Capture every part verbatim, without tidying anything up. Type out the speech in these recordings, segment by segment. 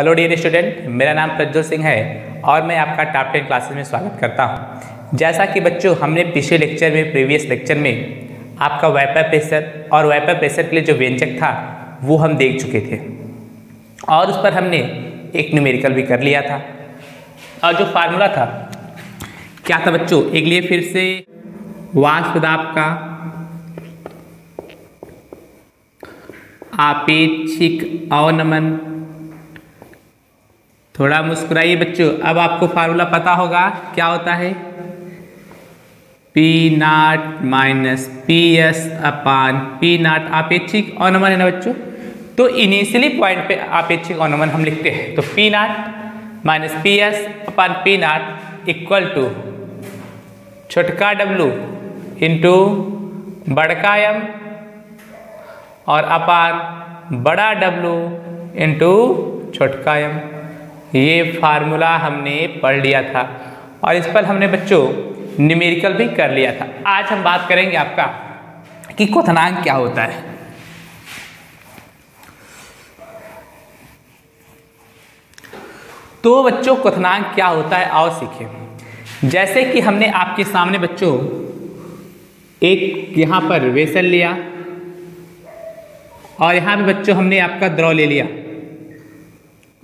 Hello dear student, मेरा नाम प्रज्ज्वल सिंह है और मैं आपका टॉप टेन क्लासेस में स्वागत करता हूं। जैसा कि बच्चों हमने पिछले लेक्चर में प्रीवियस लेक्चर में आपका वेपर प्रेशर और वेपर प्रेशर के लिए जो व्यंजक था वो हम देख चुके थे और उस पर हमने एक न्यूमेरिकल भी कर लिया था और जो फार्मूला था क्या था बच्चों, एक लिए फिर से वाष्प दाब का आपेक्षिक अवनमन। थोड़ा मुस्कुराइए बच्चों, अब आपको फार्मूला पता होगा क्या होता है, P naught minus P S upon P naught आपेक्षिक अवनमन है ना बच्चों। तो इनिशियली पॉइंट पे आपेक्षिक अवनमन हम लिखते हैं, तो P naught minus P S upon P naught equal to छोटका डब्लू इंटू बड़का एम और अपान बड़ा डब्लू इंटू छोटका एम। ये फार्मूला हमने पढ़ लिया था और इस पर हमने बच्चों न्यूमेरिकल भी कर लिया था। आज हम बात करेंगे आपका कि क्वथनांक क्या होता है। तो बच्चों क्वथनांक क्या होता है आओ सीखें। जैसे कि हमने आपके सामने बच्चों एक यहाँ पर वेसल लिया और यहाँ पे बच्चों हमने आपका द्रव ले लिया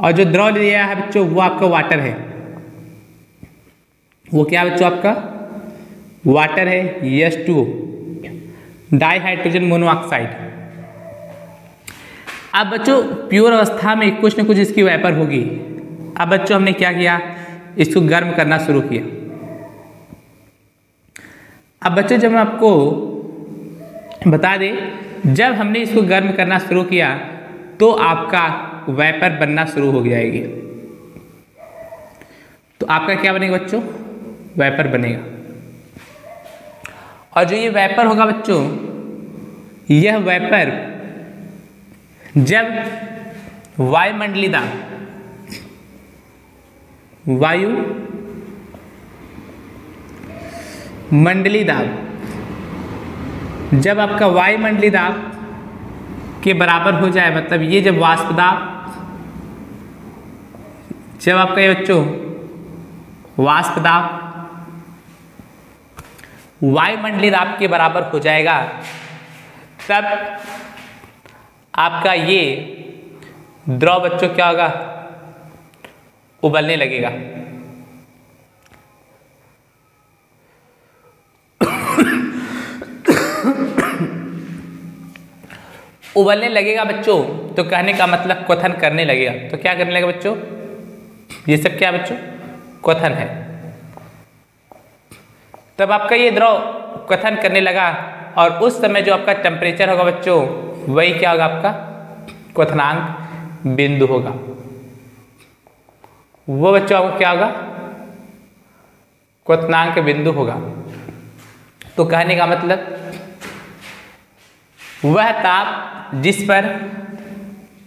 और जो द्रव ले लिया है बच्चों वो आपका वाटर है। वो क्या बच्चों आपका वाटर है, H two O dihydrogen monoxide. अब बच्चों प्योर अवस्था में कुछ न कुछ इसकी वेपर होगी। अब बच्चों हमने क्या किया, इसको गर्म करना शुरू किया। अब बच्चों जब मैं आपको बता दें, जब हमने इसको गर्म करना शुरू किया तो आपका वेपर बनना शुरू हो जाएगी। तो आपका क्या बनेगा बच्चों, वेपर बनेगा। और जो ये वेपर होगा बच्चों, यह वेपर जब वायुमंडलीय दाब वायु मंडलीय दाब जब आपका वायुमंडलीय दाब के बराबर हो जाए, मतलब ये जब वाष्प दाब जब आपका ये बच्चों वाष्प दाब वायुमंडलीय दाब के बराबर हो जाएगा, तब आपका ये द्रव बच्चों क्या होगा, उबलने लगेगा। उबलने लगेगा बच्चों, तो कहने का मतलब क्वथन करने लगेगा। तो क्या करने लगेगा बच्चों, ये सब क्या बच्चों क्वथन है। तब आपका ये द्रव क्वथन करने लगा और उस समय जो आपका टेम्परेचर होगा बच्चों वही क्या होगा, आपका क्वथनांक बिंदु होगा। वो बच्चों आपको क्या होगा, क्वथनांक बिंदु होगा। तो कहने का मतलब वह ताप जिस पर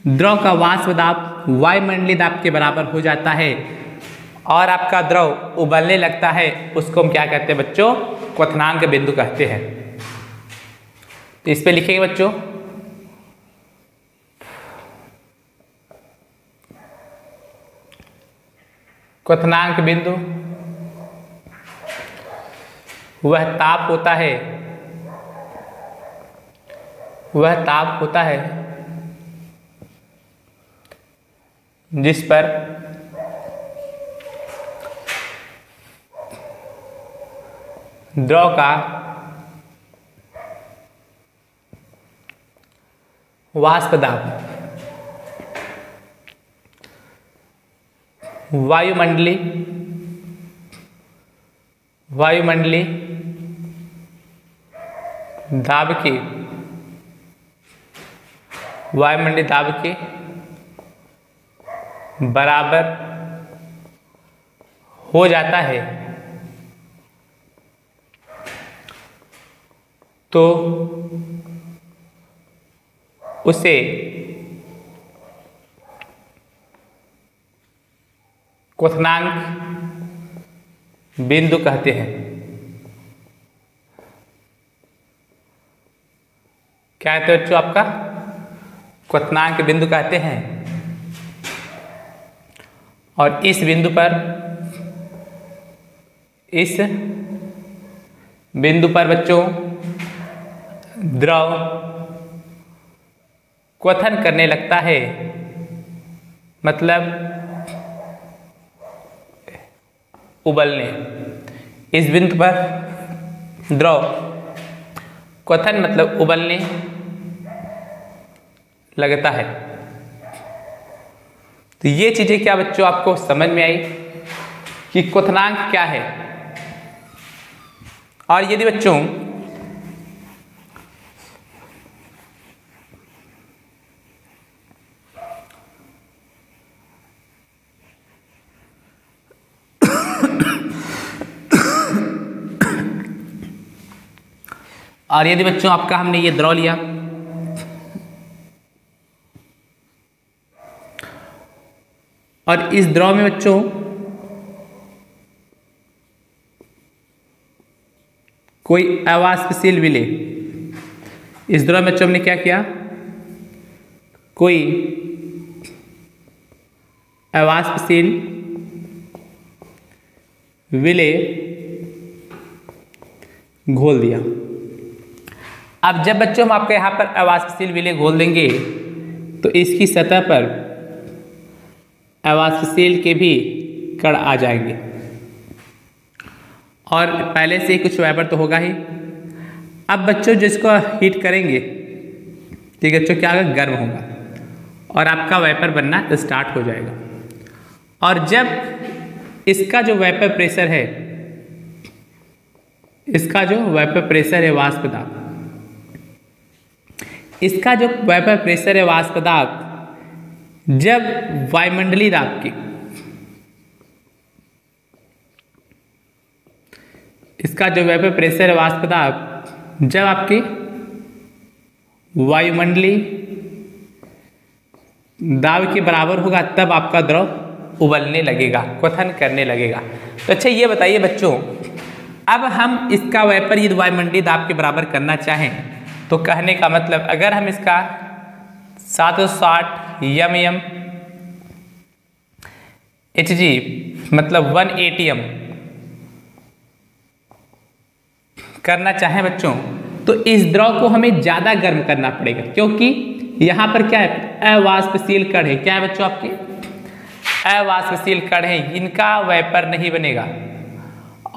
द्रव का वाष्प दाब वायुमंडलीय दाब के बराबर हो जाता है और आपका द्रव उबलने लगता है, उसको हम क्या कहते हैं बच्चों, क्वथनांक बिंदु कहते हैं। तो इस पे लिखेंगे बच्चों क्वथनांक बिंदु वह ताप होता है वह ताप होता है जिस पर द्रव का वाष्प दाब वायुमंडली वायुमंडली दाब के वायुमंडलीय दाब के बराबर हो जाता है, तो उसे क्वथनांक बिंदु कहते हैं। क्या कहते हैं बच्चों, आपका क्वथनांक बिंदु कहते हैं। और इस बिंदु पर इस बिंदु पर बच्चों द्रव क्वथन करने लगता है, मतलब उबलने। इस बिंदु पर द्रव क्वथन मतलब उबलने लगता है। तो ये चीज़ें क्या बच्चों आपको समझ में आई कि क्वथनांक क्या है। और यदि बच्चों और यदि बच्चों आपका हमने ये द्रव लिया और इस द्रव में बच्चों कोई अवाष्पशील विले, इस द्रव में बच्चों हमने क्या किया, कोई अवाष्पशील विले घोल दिया। अब जब बच्चों हम आपके यहाँ पर अवाष्पशील विले घोल देंगे तो इसकी सतह पर अवाष्पशील के भी कण आ जाएंगे, और पहले से कुछ वाइब्रेशन तो होगा ही। अब बच्चों जिसको हीट करेंगे ठीक है बच्चों, क्या होगा, गर्म होगा और आपका वाइपर बनना स्टार्ट हो जाएगा। और जब इसका जो वाइपर प्रेशर है, इसका जो वाइपर प्रेशर है वाष्प दाब, इसका जो वाइपर प्रेशर है वाष्प दाब जब वायुमंडलीय दाब के, इसका जो वेपर प्रेशर है वाष्प दाब जब आपके वायुमंडलीय दाब के बराबर होगा तब आपका द्रव उबलने लगेगा, क्वथन करने लगेगा। तो अच्छा ये बताइए बच्चों, अब हम इसका वेपर यदि वायुमंडलीय दाब के बराबर करना चाहें तो कहने का मतलब अगर हम इसका सात सौ साठ यम यम एच जी मतलब वन एटी एम करना चाहें बच्चों तो इस द्रव को हमें ज़्यादा गर्म करना पड़ेगा, क्योंकि यहाँ पर क्या है, अवाष्पशील कण है। क्या है बच्चों, आपके अवाष्पशील कण है, इनका वेपर नहीं बनेगा।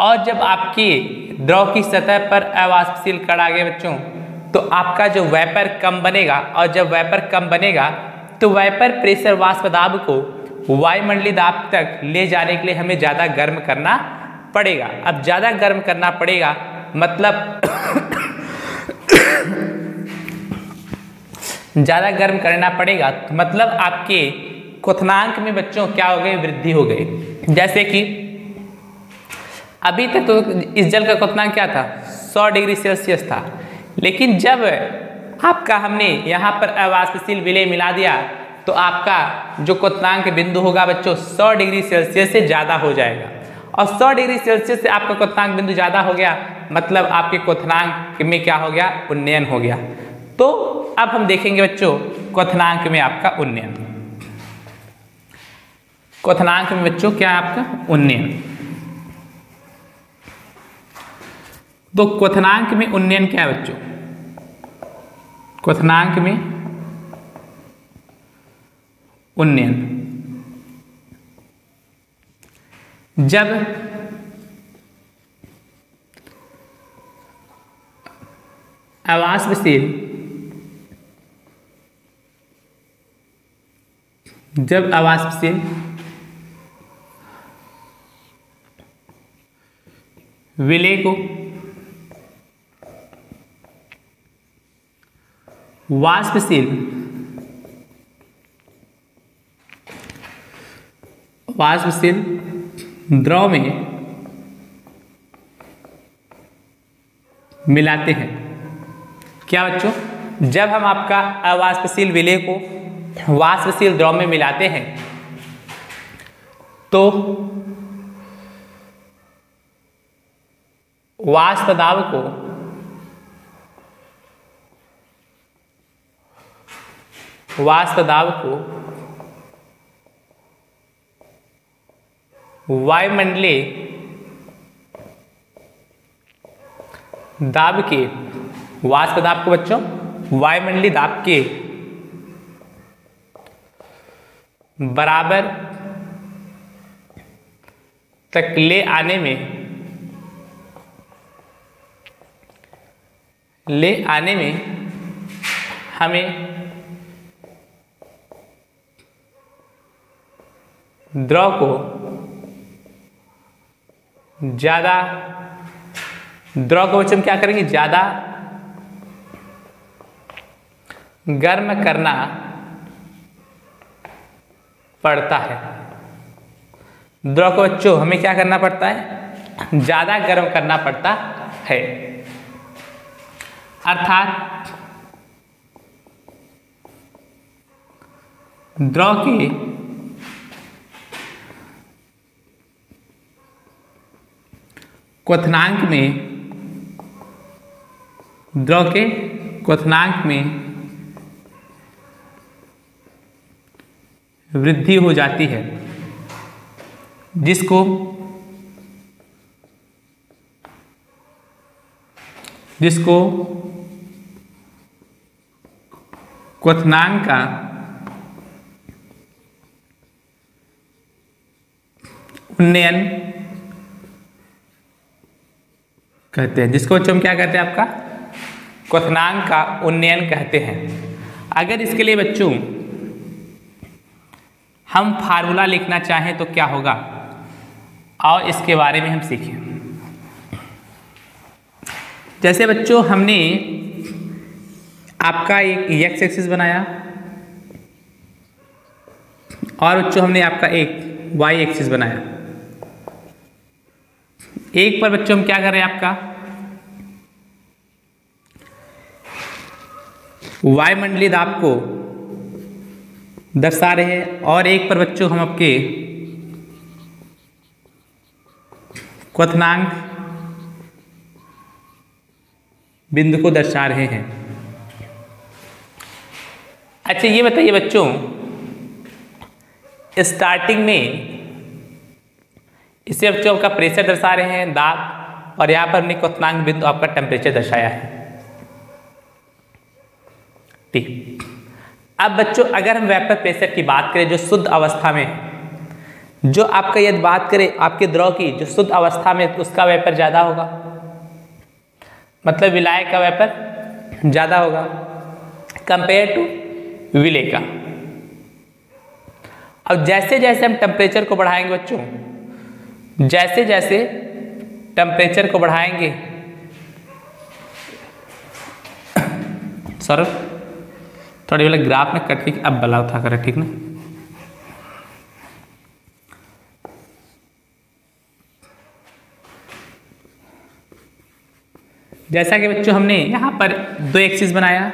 और जब आपके द्रव की सतह पर अवाष्पशील कण आ गए बच्चों तो आपका जो वेपर कम बनेगा, और जब वेपर कम बनेगा तो वेपर प्रेशर वाष्प दाब को वायुमंडलीय दाब तक ले जाने के लिए हमें ज़्यादा गर्म करना पड़ेगा। अब ज़्यादा गर्म करना पड़ेगा मतलब ज़्यादा गर्म करना पड़ेगा तो मतलब आपके क्वथनांक में बच्चों क्या हो गए, वृद्धि हो गई। जैसे कि अभी तक तो इस जल का क्वथनांक क्या था, सौ डिग्री सेल्सियस था, लेकिन जब आपका हमने यहाँ पर अवाष्पशील विलेय मिला दिया तो आपका जो क्वथनांक बिंदु होगा बच्चों सौ डिग्री सेल्सियस से ज़्यादा हो जाएगा। और सौ डिग्री सेल्सियस से आपका क्वथनांक बिंदु ज़्यादा हो गया मतलब आपके क्वथनांक में क्या हो गया, उन्नयन हो गया। तो अब हम देखेंगे बच्चों क्वथनांक में आपका उन्नयन, क्वथनांक में बच्चों क्या है आपका उन्नयन। तो क्वथनांक में उन्नयन क्या है बच्चों, क्वथनांक में उन्नयन जब अवाष्पशील जब अवाष्पशील विलेय को वाष्पशील वाष्पशील द्रव में मिलाते हैं। क्या बच्चों, जब हम आपका अवाष्पशील विलेय को वाष्पशील द्रव में मिलाते हैं तो वाष्प दाब को वाष्प दाब को वायुमंडलीय दाब के वाष्प दाब को बच्चों वायुमंडलीय दाब के बराबर तक ले आने में ले आने में हमें द्रव को ज्यादा द्रव को बच्चे हम क्या करेंगे ज्यादा गर्म करना पड़ता है। द्रव को बच्चों हमें क्या करना पड़ता है ज्यादा गर्म करना पड़ता है, अर्थात द्रव की क्वथनांक में द्रव के क्वथनांक में वृद्धि हो जाती है, जिसको जिसको क्वथनांक का उन्नयन कहते हैं, जिसको हम क्या कहते हैं आपका क्वथनांक का उन्नयन कहते हैं। अगर इसके लिए बच्चों हम फार्मूला लिखना चाहें तो क्या होगा, और इसके बारे में हम सीखें। जैसे बच्चों हमने आपका एक एक्स एक्सिस बनाया और बच्चों हमने आपका एक वाई एक्सिस बनाया। एक पर बच्चों हम क्या कर रहे हैं आपका वायुमंडलीय दाब को दर्शा रहे हैं, और एक पर बच्चों हम आपके क्वथनांक बिंदु को दर्शा रहे हैं। अच्छा ये बताइए बच्चों स्टार्टिंग में इससे बच्चों आपका प्रेशर दर्शा रहे हैं दाब, और यहाँ पर हमने क्वथनांक बिंदु आपका टेम्परेचर दर्शाया है। ठीक, अब बच्चों अगर हम वेपर प्रेशर की बात करें जो शुद्ध अवस्था में, जो आपका यदि बात करें आपके द्रव की जो शुद्ध अवस्था में, उसका वेपर ज़्यादा होगा, मतलब विलायक का वेपर ज़्यादा होगा कंपेयर टू विलेय का। अब जैसे जैसे हम टेम्परेचर को बढ़ाएंगे बच्चों, जैसे जैसे टेम्परेचर को बढ़ाएंगे सर थोड़ी वाला ग्राफ में कट के अब बला उठा कर, ठीक ना। जैसा कि बच्चों हमने यहाँ पर दो एक्सिस बनाया,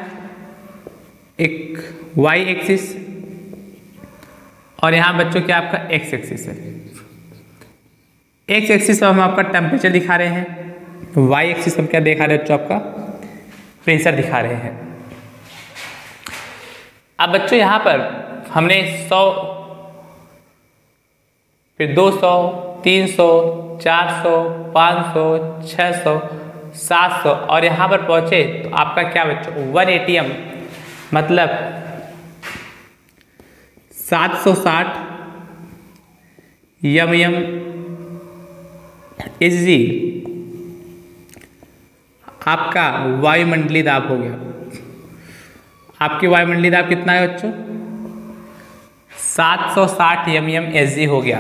एक वाई एक्सिस और यहाँ बच्चों क्या आपका एक्स एक्सिस है। एक्स एक्सिस पर हम आपका टेम्परेचर दिखा रहे हैं, वाई एक्सिस पर क्या दिखा रहे हैं बच्चों आपका प्रेशर दिखा रहे हैं। अब बच्चों यहाँ पर हमने सौ, फिर दो सौ, तीन सौ, चार सौ, पाँच सौ, छह सौ, सात सौ और यहाँ पर पहुँचे तो आपका क्या बच्चों एक सौ अस्सी, मतलब सात सौ साठ यम यम एच जी आपका वायुमंडलीय दाब हो गया। आपकी वायुमंडलीय दाब कितना है बच्चों सात सौ साठ एमएम एचजी हो गया,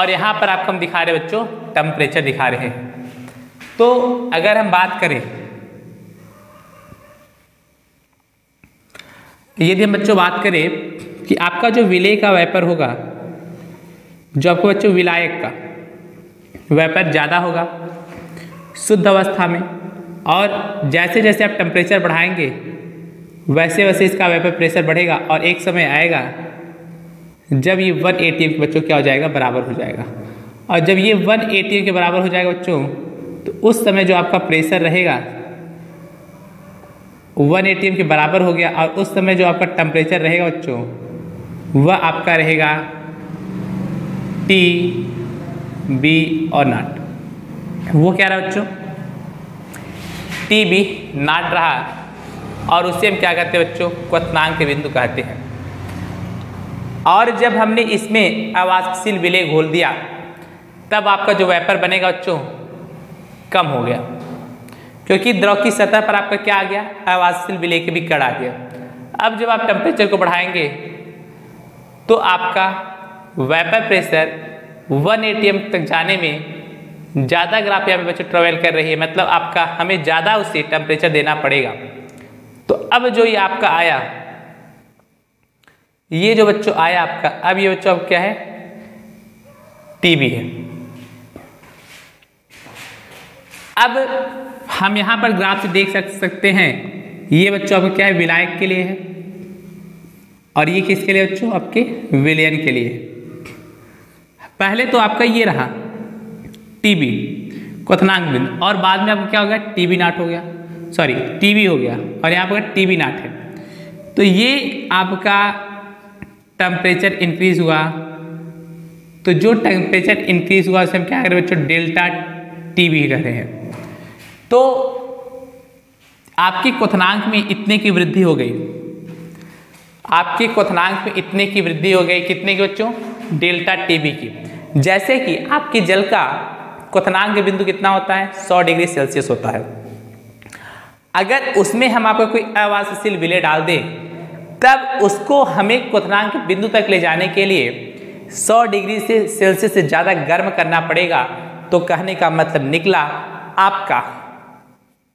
और यहाँ पर आपको हम दिखा रहे बच्चों टेम्परेचर दिखा रहे हैं। तो अगर हम बात करें, यदि हम बच्चों बात करें कि आपका जो विलेय का वेपर होगा, जो आपको बच्चों विलायक का वेपर ज़्यादा होगा शुद्ध अवस्था में, और जैसे जैसे आप टेम्परेचर बढ़ाएंगे वैसे वैसे इसका वेपर प्रेशर बढ़ेगा, और एक समय आएगा जब ये वन एटीएम के बच्चों क्या हो जाएगा बराबर हो जाएगा। और जब ये वन एटीएम के बराबर हो जाएगा बच्चों तो उस समय जो आपका प्रेशर रहेगा वन एटीएम के बराबर हो गया, और उस समय जो आपका टेम्परेचर रहेगा बच्चों वह आपका रहेगा टी बी और नॉट, वो क्या रहा बच्चों, टी बी नॉट रहा, और उसे हम क्या कहते हैं बच्चों, क्वथनांक के बिंदु कहते हैं। और जब हमने इसमें आवासशील विलेय घोल दिया तब आपका जो वेपर बनेगा बच्चों कम हो गया, क्योंकि द्रव की सतह पर आपका क्या आ गया, आवासशील विलेय के भी कण आ गया। अब जब आप टेम्परेचर को बढ़ाएंगे तो आपका वेपर प्रेशर एक सौ अस्सी एटीएम तक जाने में ज़्यादा ग्राफ यहाँ पे बच्चों ट्रेवल कर रही है, मतलब आपका हमें ज़्यादा उसे टेम्परेचर देना पड़ेगा। तो अब जो ये आपका आया, ये जो बच्चों आया आपका, अब ये बच्चों अब क्या है, टीबी है। अब हम यहाँ पर ग्राफ से देख सकते हैं ये बच्चों आपको क्या है, विलायक के लिए है, और ये किसके लिए बच्चों, आपके विलयन के लिए। पहले तो आपका ये रहा टीबी क्वथनांक बिंदु, और बाद में आपको क्या हो गया, टीबी नाट हो गया, सॉरी टीबी हो गया, और यहाँ पर टीबी नाट है। तो ये आपका टेम्परेचर इंक्रीज हुआ, तो जो टेम्परेचर इंक्रीज हुआ उसे हम क्या कर रहे हैं बच्चों, डेल्टा टीबी कह रहे हैं। तो आपके क्वथनांक में इतने की वृद्धि हो गई, आपके क्वथनांक में इतने की वृद्धि हो गई, कितने की बच्चों, डेल्टा टीबी की। जैसे कि आपके जल का क्वथनांक बिंदु कितना होता है, सौ डिग्री सेल्सियस होता है। अगर उसमें हम आपको कोई आवासशील विलेय डाल दें तब उसको हमें क्वथनांक बिंदु तक ले जाने के लिए सौ डिग्री से सेल्सियस से ज़्यादा गर्म करना पड़ेगा। तो कहने का मतलब निकला आपका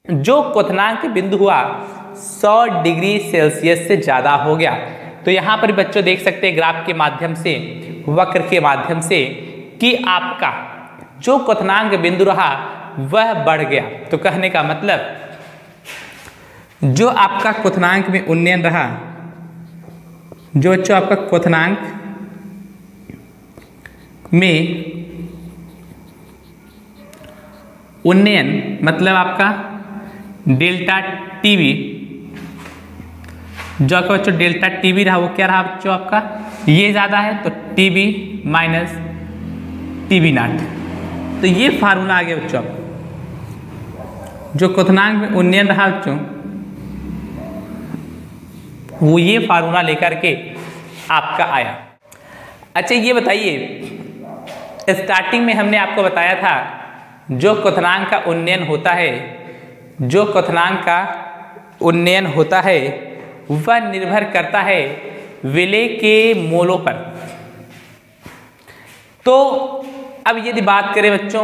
जो क्वथनांक बिंदु हुआ सौ डिग्री सेल्सियस से ज़्यादा हो गया। तो यहाँ पर बच्चों देख सकते हैं ग्राफ के माध्यम से, वक्र के माध्यम से, कि आपका जो क्वथनांक बिंदु रहा वह बढ़ गया। तो कहने का मतलब जो आपका क्वथनांक में उन्नयन रहा, जो बच्चों आपका क्वथनांक में उन्नयन मतलब आपका डेल्टा टीबी, जो आपका बच्चों डेल्टा टीबी रहा वो क्या रहा बच्चों आपका, ये ज़्यादा है तो टीबी माइनस टीबी नॉट। तो ये फार्मूला आ गया बच्चों आपको, जो क्वथनांक में उन्नयन रहा बच्चों वो ये फार्मूला लेकर के आपका आया। अच्छा ये बताइए, स्टार्टिंग में हमने आपको बताया था जो क्वथनांक का उन्नयन होता है, जो क्वथनांक का उन्नयन होता है वह निर्भर करता है विलेय के मोलों पर। तो अब यदि बात करें बच्चों,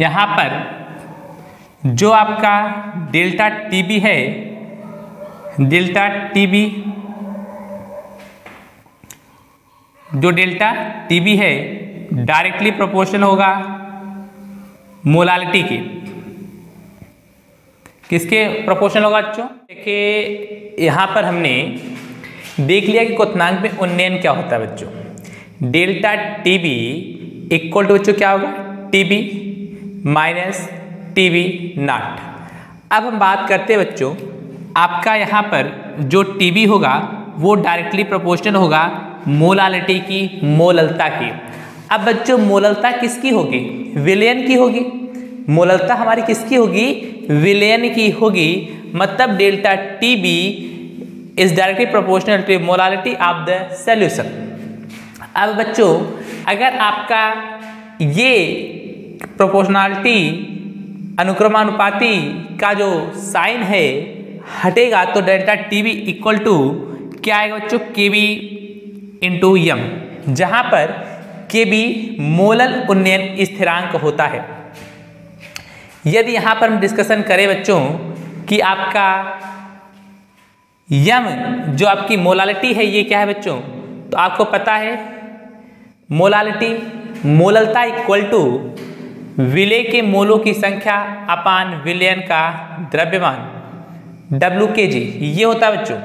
यहाँ पर जो आपका डेल्टा टीबी है, डेल्टा टीबी, जो डेल्टा टीबी है डायरेक्टली प्रोपोर्शनल होगा मोलालिटी के, किसके प्रोपोर्शनल होगा बच्चों, देखिए यहाँ पर हमने देख लिया कि क्वथनांक में उन्नयन क्या होता है बच्चों, डेल्टा टीबी इक्वल टू बच्चों क्या होगा, टीबी माइनस टीबी नॉट। अब हम बात करते हैं बच्चों, आपका यहाँ पर जो टीबी होगा वो डायरेक्टली प्रोपोर्शनल होगा मोलालिटी की, मोललता की। अब बच्चों मोललता किसकी होगी, विलयन की होगी, मोललता हमारी किसकी होगी, विलयन की होगी। मतलब delta TB is directly proportional to molality of the solution. अब बच्चों अगर आपका ये प्रोपोर्शनलिटी अनुक्रमानुपाती का जो साइन है हटेगा तो डेल्टा टीबी इक्वल टू क्या आएगा बच्चों, के बी इंटू यम, जहाँ पर के बी मोलल उन्नयन स्थिरांक होता है। यदि यहाँ पर हम डिस्कशन करें बच्चों कि आपका यम जो आपकी मोलालिटी है ये क्या है बच्चों, तो आपको पता है मोलालिटी मोललता इक्वल टू विलेय के मोलों की संख्या अपान विलयन का द्रव्यमान डब्ल्यू के जी, ये होता है बच्चों।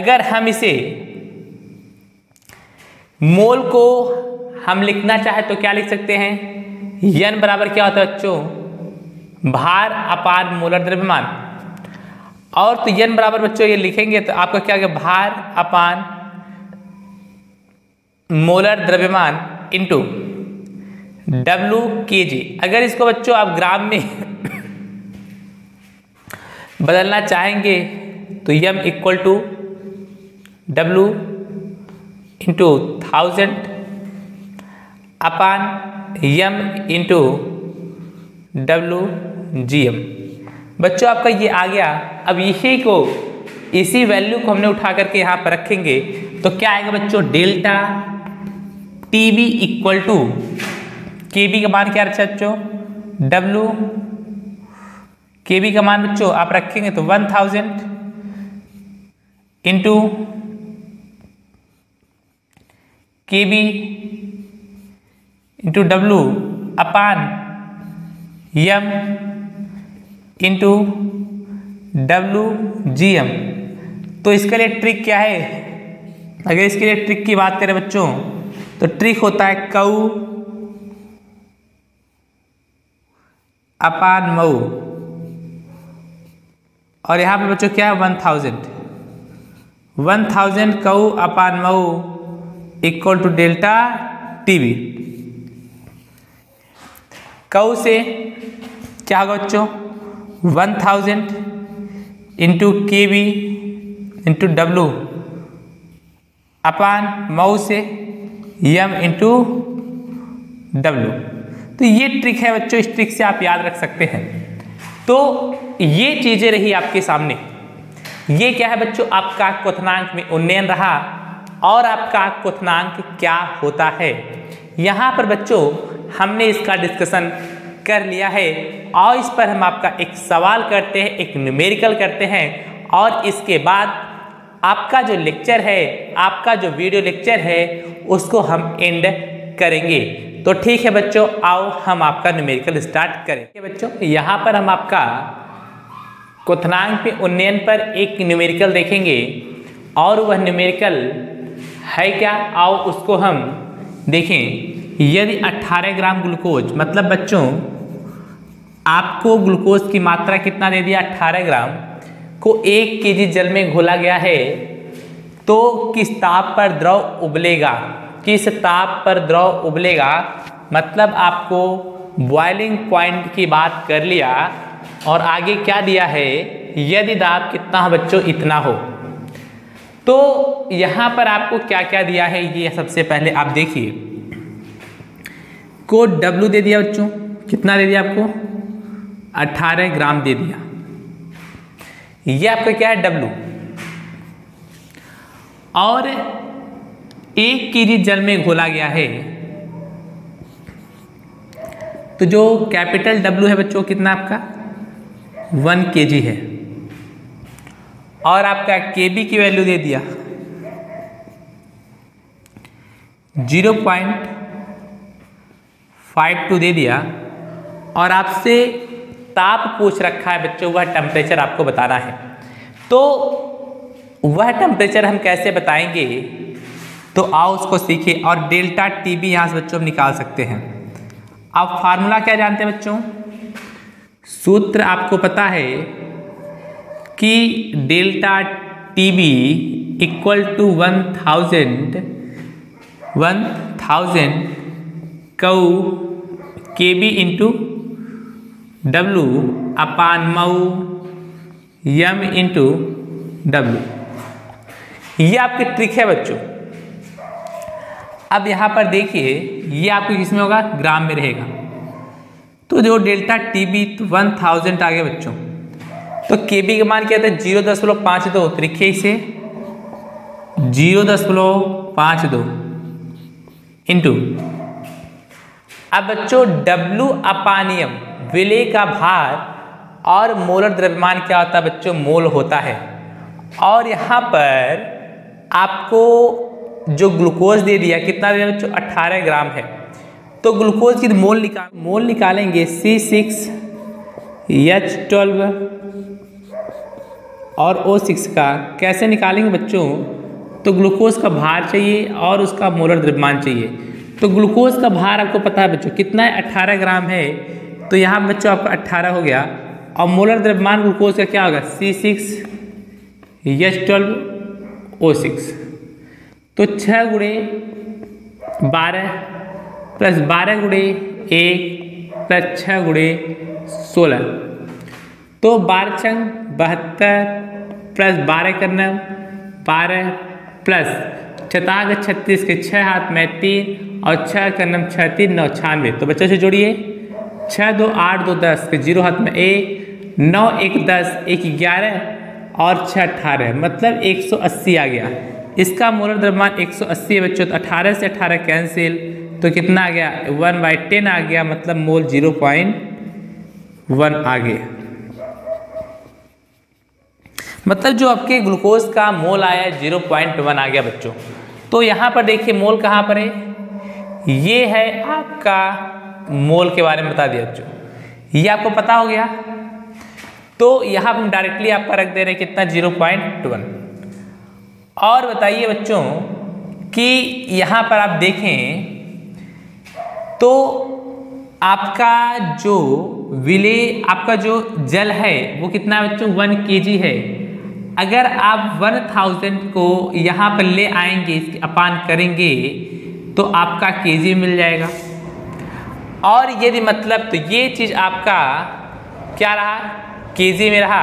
अगर हम इसे मोल को हम लिखना चाहे तो क्या लिख सकते हैं, यन बराबर क्या होता है बच्चों, भार अपान मोलर द्रव्यमान। और तो यन बराबर बच्चों ये लिखेंगे तो आपका क्या होगा, भार अपान मोलर द्रव्यमान इंटू डब्लू के जी। अगर इसको बच्चों आप ग्राम में बदलना चाहेंगे तो M equal to W into thousand upon M into W G M. बच्चों आपका ये आ गया। अब यही को इसी वैल्यू को हमने उठा करके यहाँ पर रखेंगे तो क्या आएगा बच्चों, delta T B equal to K B का मान क्या रखा बच्चों, डब्लू के बी का मान बच्चों आप रखेंगे तो one thousand into K B into W upon M into W G M. तो इसके लिए ट्रिक क्या है, अगर इसके लिए ट्रिक की बात करें बच्चों तो ट्रिक होता है कऊ अपान मऊ और यहाँ पे बच्चों क्या है वन थाउजेंड वन थाउजेंड कऊ अपान मऊ इक्वल टू डेल्टा टीवी। कऊ से क्या होगा बच्चों, one thousand into K B into W upon मऊ से यम इंटू डब्लू। तो ये ट्रिक है बच्चों, इस ट्रिक से आप याद रख सकते हैं। तो ये चीज़ें रही आपके सामने। ये क्या है बच्चों, आपका क्वथनांक में उन्नयन रहा और आपका क्वथनांक क्या होता है, यहाँ पर बच्चों हमने इसका डिस्कशन कर लिया है। और इस पर हम आपका एक सवाल करते हैं, एक न्यूमेरिकल करते हैं और इसके बाद आपका जो लेक्चर है, आपका जो वीडियो लेक्चर है उसको हम एंड करेंगे। तो ठीक है बच्चों, आओ हम आपका न्यूमेरिकल स्टार्ट करें। बच्चों यहाँ पर हम आपका क्वथनांक पे उन्नयन पर एक न्यूमेरिकल देखेंगे और वह न्यूमेरिकल है क्या, आओ उसको हम देखें। यदि अठारह ग्राम ग्लूकोज, मतलब बच्चों आपको ग्लूकोज की मात्रा कितना दे दिया, अठारह ग्राम को एक केजी जल में घोला गया है तो किस ताप पर द्रव उबलेगा, किस ताप पर द्रव उबलेगा, मतलब आपको बॉइलिंग पॉइंट की बात कर लिया और आगे क्या दिया है, यदि दाब कितना बच्चों इतना हो। तो यहाँ पर आपको क्या क्या दिया है ये सबसे पहले आप देखिए। को W दे दिया बच्चों, कितना दे दिया आपको, अठारह ग्राम दे दिया, ये आपका क्या है W। और एक केजी जल में घोला गया है तो जो कैपिटल W है बच्चों कितना आपका वन केजी है और आपका केबी की वैल्यू दे दिया जीरो पॉइंट फाइव टू दे दिया और आपसे ताप पूछ रखा है बच्चों, वह टेम्परेचर आपको बताना है। तो वह टेम्परेचर हम कैसे बताएंगे, तो आओ उसको सीखे। और डेल्टा टी बी यहाँ से बच्चों हम निकाल सकते हैं। आप फार्मूला क्या जानते हैं बच्चों, सूत्र आपको पता है कि delta T B equal to one thousand one thousand कऊ K B into W upon मऊ यम इंटू डब्लू। ये आपकी ट्रिक है बच्चों। अब यहाँ पर देखिए ये आपको किसमें होगा, ग्राम में रहेगा। तो जो डेल्टा टी बी तो वन थाउजेंड आ गया बच्चों, तो के बी का मान क्या था, जीरो दशमलव पाँच दो। तो लिखिए इसे जीरो दशमलव पाँच दो इंटू, अब बच्चों डब्लू अपानियम विलेय का भार और मोलर द्रव्यमान क्या होता है बच्चों, मोल होता है। और यहाँ पर आपको जो ग्लूकोज दे दिया कितना दे दिया बच्चों, अठारह ग्राम है। तो ग्लूकोज की मोल निकाल मोल निकालेंगे सी सिक्स एच ट्वेल्व और ओ सिक्स का कैसे निकालेंगे बच्चों, तो ग्लूकोज का भार चाहिए और उसका मोलर द्रव्यमान चाहिए। तो ग्लूकोज का भार आपको पता है बच्चों कितना है, अठारह ग्राम है। तो यहाँ बच्चों आपका अठारह हो गया और मोलर द्रव्यमान ग्लूकोज का क्या होगा, C six H twelve O six. तो छः गुणे बारह प्लस बारह गुणे एक प्लस छः गुणे सोलह, तो बारह छंग बहत्तर प्लस बारह करना बारह प्लस छताग छत्तीस के छः हाथ में तीन और छः करना छः तीन नौ छियानवे। तो बच्चों से जोड़िए छः दो आठ दो दस के जीरो हाथ में एक नौ एक दस एक ग्यारह और छः अठारह मतलब एक सौ अस्सी आ गया। इसका मोलर द्रव्यमान एक सौ अस्सी है बच्चों, तो अठारह से अठारह कैंसिल, तो कितना आ गया वन बाई टेन आ गया मतलब मोल ज़ीरो पॉइंट वन आ गया। मतलब जो आपके ग्लूकोज का मोल आया ज़ीरो पॉइंट वन आ गया बच्चों। तो यहाँ पर देखिए मोल कहाँ पर है, ये है आपका मोल के बारे में बता दिया बच्चों, ये आपको पता हो गया। तो यहाँ हम डायरेक्टली आपका रख दे रहे कितना ज़ीरो पॉइंट वन। और बताइए बच्चों कि यहाँ पर आप देखें तो आपका जो विले आपका जो जल है वो कितना बच्चों वन केजी है। अगर आप वन थाउजेंड को यहाँ पर ले आएंगे इसके अपान करेंगे तो आपका केजी मिल जाएगा। और यदि मतलब तो ये चीज़ आपका क्या रहा केजी में रहा,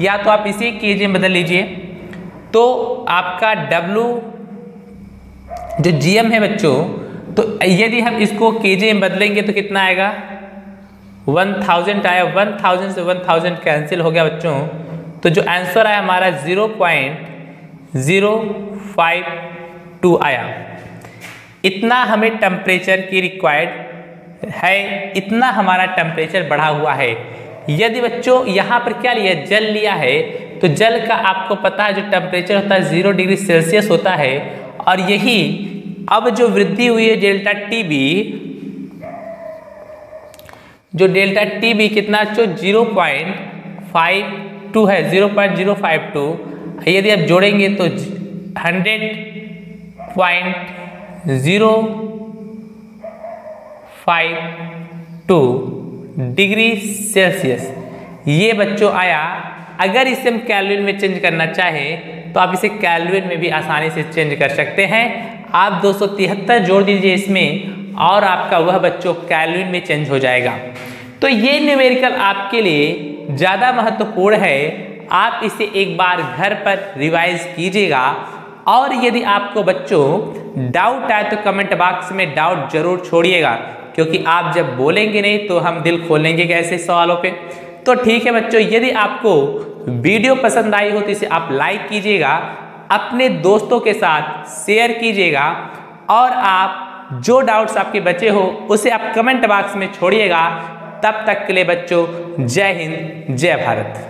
या तो आप इसे केजी में बदल लीजिए। तो आपका W जो G M है बच्चों, तो यदि हम इसको केजी में बदलेंगे तो कितना आएगा वन थाउजेंड आया, वन थाउजेंड से वन थाउजेंड कैंसिल हो गया बच्चों। तो जो आंसर आया हमारा zero point zero five two आया। इतना हमें टेम्परेचर की रिक्वायर्ड है, इतना हमारा टेम्परेचर बढ़ा हुआ है। यदि बच्चों यहाँ पर क्या लिया जल लिया है, तो जल का आपको पता है जो टेम्परेचर होता है ज़ीरो डिग्री सेल्सियस होता है। और यही अब जो वृद्धि हुई है डेल्टा टी बी, जो डेल्टा टी बी कितना जो ज़ीरो पॉइंट फाइव टू है zero point zero five two, यदि आप जोड़ेंगे तो hundred point zero five two degree Celsius ये बच्चों आया। अगर इसे हम कैलविन में चेंज करना चाहें तो आप इसे कैलविन में भी आसानी से चेंज कर सकते हैं। आप दो सौ तिहत्तर जोड़ दीजिए इसमें और आपका वह बच्चों कैलविन में चेंज हो जाएगा। तो ये न्यूमेरिकल आपके लिए ज़्यादा महत्वपूर्ण है, आप इसे एक बार घर पर रिवाइज कीजिएगा। और यदि आपको बच्चों डाउट आए तो कमेंट बॉक्स में डाउट जरूर छोड़िएगा, क्योंकि आप जब बोलेंगे नहीं तो हम दिल खोलेंगे कैसे सवालों पर। तो ठीक है बच्चों, यदि आपको वीडियो पसंद आई हो तो इसे आप लाइक कीजिएगा, अपने दोस्तों के साथ शेयर कीजिएगा और आप जो डाउट्स आपके बचे हो उसे आप कमेंट बॉक्स में छोड़िएगा। तब तक के लिए बच्चों जय हिंद जय भारत।